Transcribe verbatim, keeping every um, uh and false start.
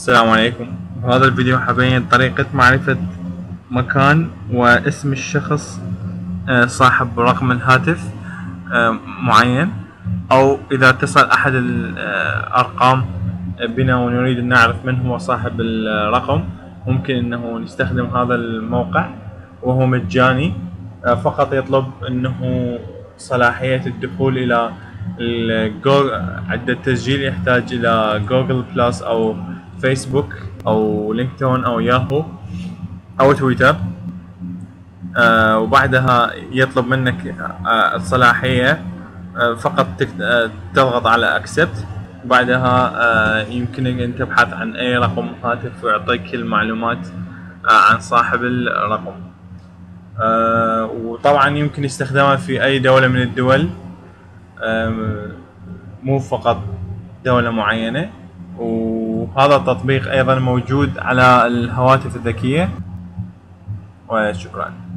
السلام عليكم. بهذا الفيديو حبين طريقة معرفة مكان واسم الشخص صاحب رقم الهاتف معين، أو إذا اتصل أحد الأرقام بنا ونريد أن نعرف من هو صاحب الرقم، ممكن أنه نستخدم هذا الموقع وهو مجاني، فقط يطلب أنه صلاحية الدخول إلى عدة تسجيل، يحتاج إلى جوجل بلس أو فيسبوك أو لينكدين أو ياهو أو تويتر. آه وبعدها يطلب منك آه الصلاحية، آه فقط آه تضغط على أكسبت. وبعدها آه يمكنك أن تبحث عن أي رقم هاتف ويعطيك المعلومات آه عن صاحب الرقم. آه وطبعا يمكن استخدامه في أي دولة من الدول، مو فقط دولة معينة. وهذا التطبيق أيضا موجود على الهواتف الذكية. وشكرا.